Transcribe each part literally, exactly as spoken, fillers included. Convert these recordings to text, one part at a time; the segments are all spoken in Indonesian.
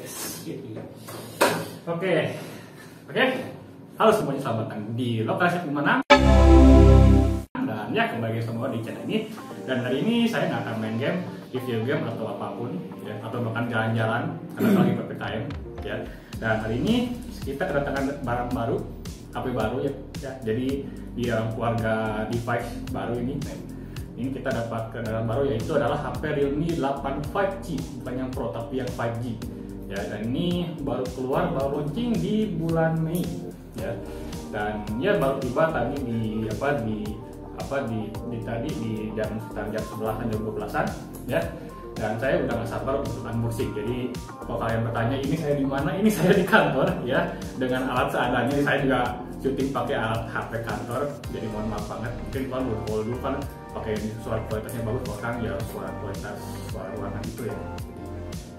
Yes. Oke, okay. oke. Okay. Halo semuanya, selamat datang di lokasi pemenang. Dan ya kembali semua di channel ini. Dan hari ini saya nggak akan main game, review game atau apapun, ya. Atau bahkan jalan-jalan karena lagi P P K M, ya. Dan hari ini kita kedatangan barang baru, H P baru ya. ya. Jadi di dalam keluarga device baru ini. Ini kita dapat kendaraan baru, yaitu adalah H P Realme delapan lima G, bukan yang Pro tapi yang lima G ya, dan ini baru keluar, baru launching di bulan Mei ya, dan ya baru tiba tadi di apa di apa di, di tadi di jam sekitar jam sebelasan jam dua belasan ya, dan saya udah nggak sabar untuk unboxing. Jadi kalau kalian bertanya ini saya di mana, ini saya di kantor ya, dengan alat seadanya. Saya juga syuting pakai alat H P kantor, jadi mohon maaf banget. Mungkin kalau dulu dulu kan pakai suara kualitasnya bagus, bahkan ya suara kualitas suara ruangan itu ya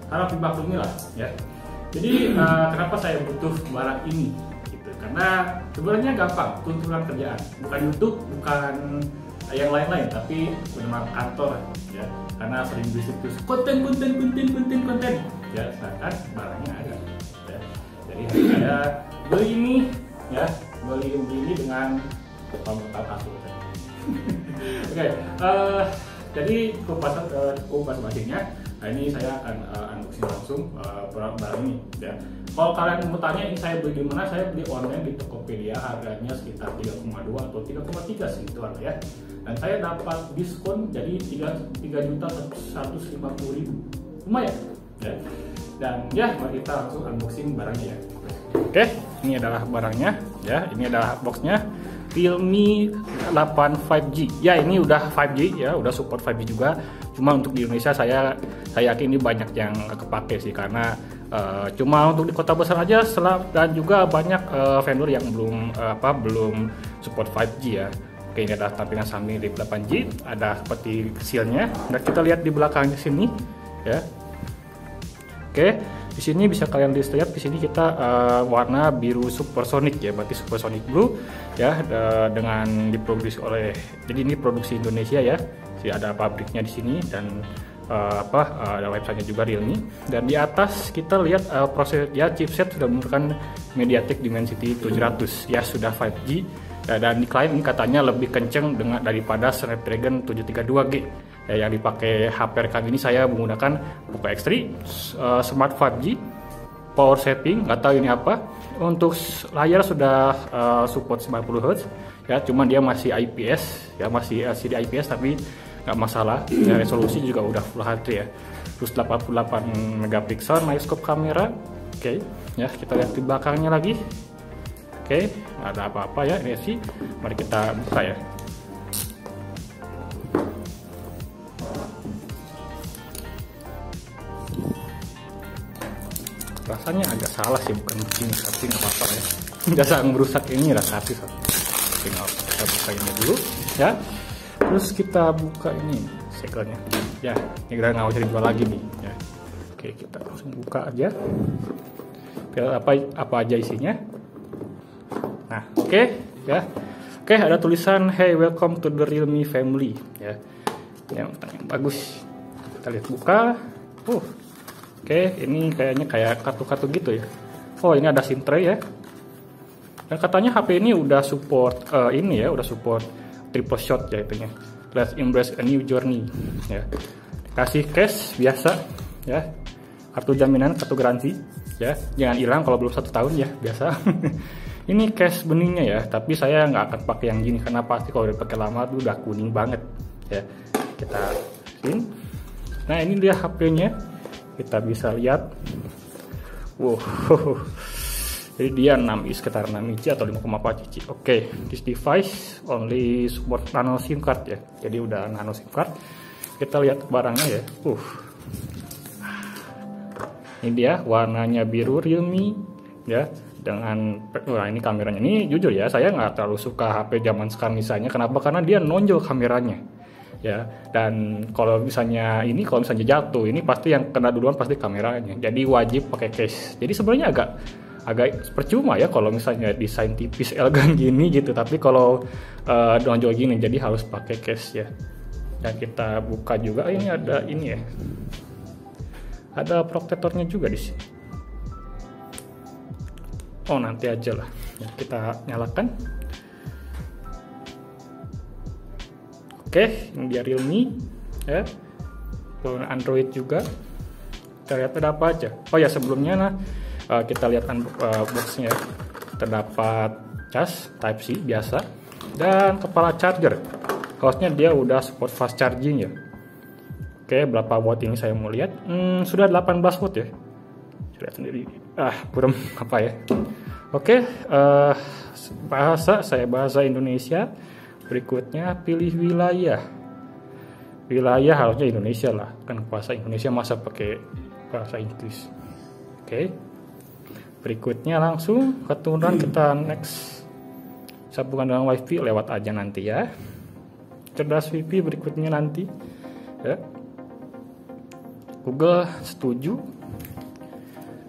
harap dimaklumi lah ya. Jadi uh, kenapa saya butuh barang ini gitu, karena sebenarnya gampang, tuntutan kerjaan, bukan YouTube, bukan yang lain-lain, tapi memang kantor ya, karena sering bisnis konten konten konten konten konten ya, sedangkan barangnya ada ya. Jadi harus ada beli ini ya, beli ini dengan pemutar kasur. Oke, okay, uh, jadi kupas uh, kupas batiknya. Nah, ini saya akan uh, unboxing langsung uh, barang ini ya. Kalau kalian mau tanya ini saya beli di mana, saya beli online di Tokopedia, harganya sekitar tiga koma dua atau tiga koma tiga segituan ya. Dan saya dapat diskon jadi tiga juta seratus lima puluh ribu. Lumayan ya. Dan ya, mari kita langsung unboxing barangnya ya. Oke, okay, ini adalah barangnya ya. Ini adalah boxnya. Realme delapan lima G ya, ini udah lima G ya, udah support lima G juga, cuma untuk di Indonesia saya saya yakin ini banyak yang kepake sih, karena uh, cuma untuk di kota besar aja, dan juga banyak uh, vendor yang belum uh, apa belum support lima G ya. Oke, ini ada tampilan Samsung di delapan G, ada seperti sealnya. Nah, kita lihat di belakangnya sini ya. Oke, di sini bisa kalian lihat, di sini kita uh, warna biru supersonic ya, berarti supersonic blue ya, de dengan diproduksi oleh, jadi ini produksi Indonesia ya, jadi ada pabriknya di sini, dan uh, apa uh, ada websitenya juga Realme. Dan di atas kita lihat uh, proses ya, chipset sudah menggunakan MediaTek Dimensity tujuh ratus ya, sudah lima G ya, dan diklaim ini katanya lebih kenceng dengan daripada Snapdragon tujuh tiga dua G. Ya, yang dipakai H P rekam ini saya menggunakan Poco X tiga, uh, Smart lima G, Power Setting, nggak tahu ini apa. Untuk layar sudah uh, support sembilan puluh hertz, ya, cuman dia masih I P S, ya masih L C D I P S, tapi nggak masalah. Ya, resolusi juga udah Full H D ya. Terus delapan puluh delapan megapiksel, scope kamera. Oke, okay, ya kita lihat di belakangnya lagi. Oke, okay, ada apa-apa ya ini sih? Mari kita buka ya. Rasanya agak salah sih, bukan begini, tapi nggak apa-apa ya, nggak sang merusak ini lah hati. Tinggal kita buka ini dulu ya, terus kita buka ini segelnya ya, ini kita nggak usah dijual lagi nih ya. Oke, kita langsung buka aja biar apa apa aja isinya. Nah, oke, okay, ya, oke, okay, ada tulisan Hey welcome to the Realme family ya, yang bagus. Kita lihat buka. uh Oke, ini kayaknya kayak kartu-kartu gitu ya. Oh, ini ada SIM tray ya. Dan katanya H P ini udah support uh, ini ya, udah support triple shot ya itunya. Let's embrace a new journey ya. Kasih case biasa ya. Kartu jaminan, kartu garansi ya. Jangan hilang kalau belum satu tahun ya, biasa. Ini case beningnya ya, tapi saya nggak akan pakai yang gini karena pasti kalau dipakai lama tuh udah kuning banget ya. Kita in. Nah, ini dia H P-nya. Kita bisa lihat, wow, jadi dia enam inci, sekitar enam inci atau lima koma empat inci. Oke, okay, this device only support nano SIM card ya, jadi udah nano SIM card. Kita lihat barangnya ya, uh, ini dia warnanya biru Realme ya, dengan nah ini kameranya. Ini jujur ya, saya nggak terlalu suka H P zaman sekarang misalnya, kenapa? Karena dia nonjol kameranya. Ya, dan kalau misalnya ini kalau misalnya jatuh, ini pasti yang kena duluan pasti kameranya. Jadi wajib pakai case. Jadi sebenarnya agak agak percuma ya kalau misalnya desain tipis elegan gini gitu, tapi kalau uh, donjol gini jadi harus pakai case ya. Dan kita buka juga, oh, ini ada ini ya. Ada protektornya juga di sini. Oh, nanti aja lah. Kita nyalakan. Oke, ini dia Realme ya. Android juga. Terlihat ada apa aja. Oh ya, sebelumnya nah kita lihat unboxnya. Terdapat cas Type-C biasa dan kepala charger. Harusnya dia udah support fast charging ya. Oke, berapa watt ini saya mau lihat. Hmm, sudah delapan belas watt ya. Lihat sendiri. Ah, kurang apa ya? Oke, uh, bahasa saya bahasa Indonesia. Berikutnya pilih wilayah. Wilayah harusnya Indonesia lah, kan bahasa Indonesia masa pakai bahasa Inggris. Oke. Okay. Berikutnya langsung keturunan kita next. Sambungan dengan WiFi lewat aja nanti ya. Cerdas WiFi berikutnya nanti. Ya. Google setuju.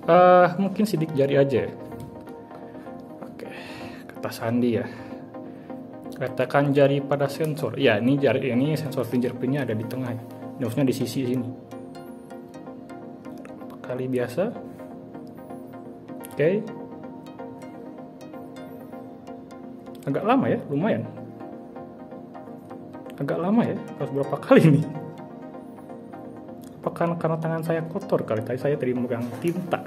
Uh, mungkin sidik jari aja. Oke, okay. Kertas sandi ya. Letakkan jari pada sensor. Ya, ini jari ini sensor fingerprintnya ada di tengah. Harusnya di sisi sini. Kali biasa. Oke. Okay. Agak lama ya, lumayan. Agak lama ya, harus berapa kali ini? Apakah karena tangan saya kotor kali? Tadi saya tadi megang tinta.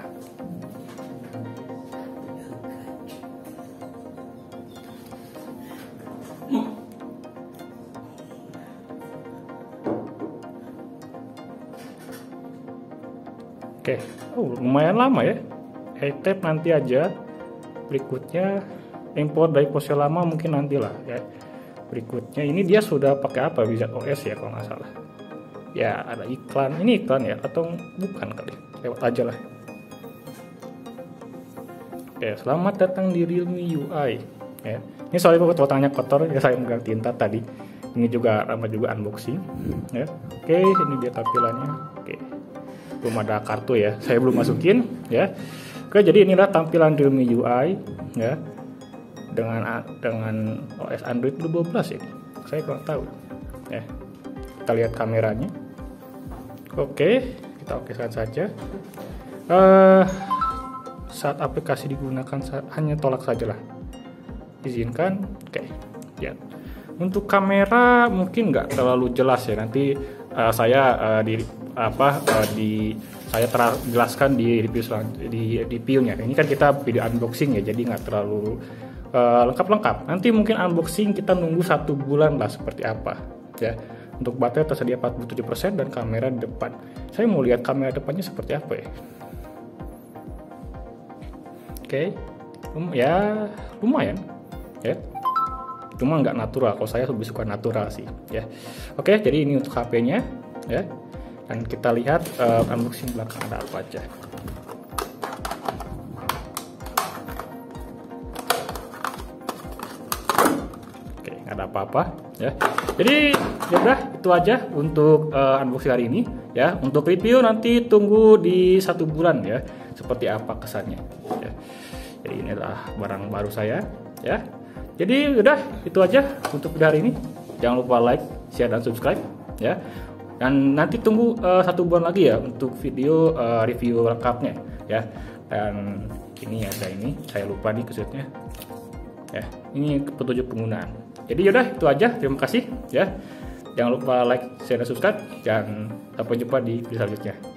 Oke, oh, lumayan lama ya. E-tap nanti aja. Berikutnya import dari pose lama mungkin nantilah ya. Berikutnya ini dia sudah pakai apa? Wizard O S ya kalau nggak salah. Ya ada iklan. Ini iklan ya atau bukan kali? Lewat aja lah. Oke, selamat datang di Realme U I. Ya. Ini soalnya buat tangannya kotor ya, saya megang tinta tadi. Ini juga ramah juga unboxing. Ya. Oke, ini dia tampilannya. Oke. Belum ada kartu ya, saya belum masukin ya. Oke, jadi inilah tampilan Realme U I ya dengan dengan O S Android dua belas ini. Saya kurang tahu ya. Kita lihat kameranya. Oke, kita okekan saja. Uh, saat aplikasi digunakan hanya tolak sajalah. Izinkan. Oke. Ya. Untuk kamera mungkin nggak terlalu jelas ya. Nanti uh, saya uh, di apa uh, di saya jelaskan di review di reviewnya. Ini kan kita video unboxing ya, jadi nggak terlalu lengkap-lengkap. Uh, Nanti mungkin unboxing kita nunggu satu bulan lah seperti apa ya. Untuk baterai tersedia empat puluh tujuh persen dan kamera di depan. Saya mau lihat kamera depannya seperti apa ya. Oke, um, ya lumayan ya. Cuma nggak natural. Kalau saya lebih suka natural sih ya. Oke, jadi ini untuk H P-nya ya. Dan kita lihat uh, unboxing belakang ada apa aja. Oke, nggak ada apa-apa ya. Jadi ya udah itu aja untuk uh, unboxing hari ini ya. Untuk review nanti tunggu di satu bulan ya. Seperti apa kesannya? Ya. Jadi ini adalah barang baru saya ya. Jadi udah itu aja untuk video hari ini. Jangan lupa like, share dan subscribe ya. Dan nanti tunggu uh, satu bulan lagi ya untuk video uh, review lengkapnya ya. Dan ini ada ini, saya lupa nih kesetnya ya. Ini petunjuk penggunaan. Jadi yaudah itu aja, terima kasih ya. Jangan lupa like, share, dan subscribe. Dan sampai jumpa di video selanjutnya.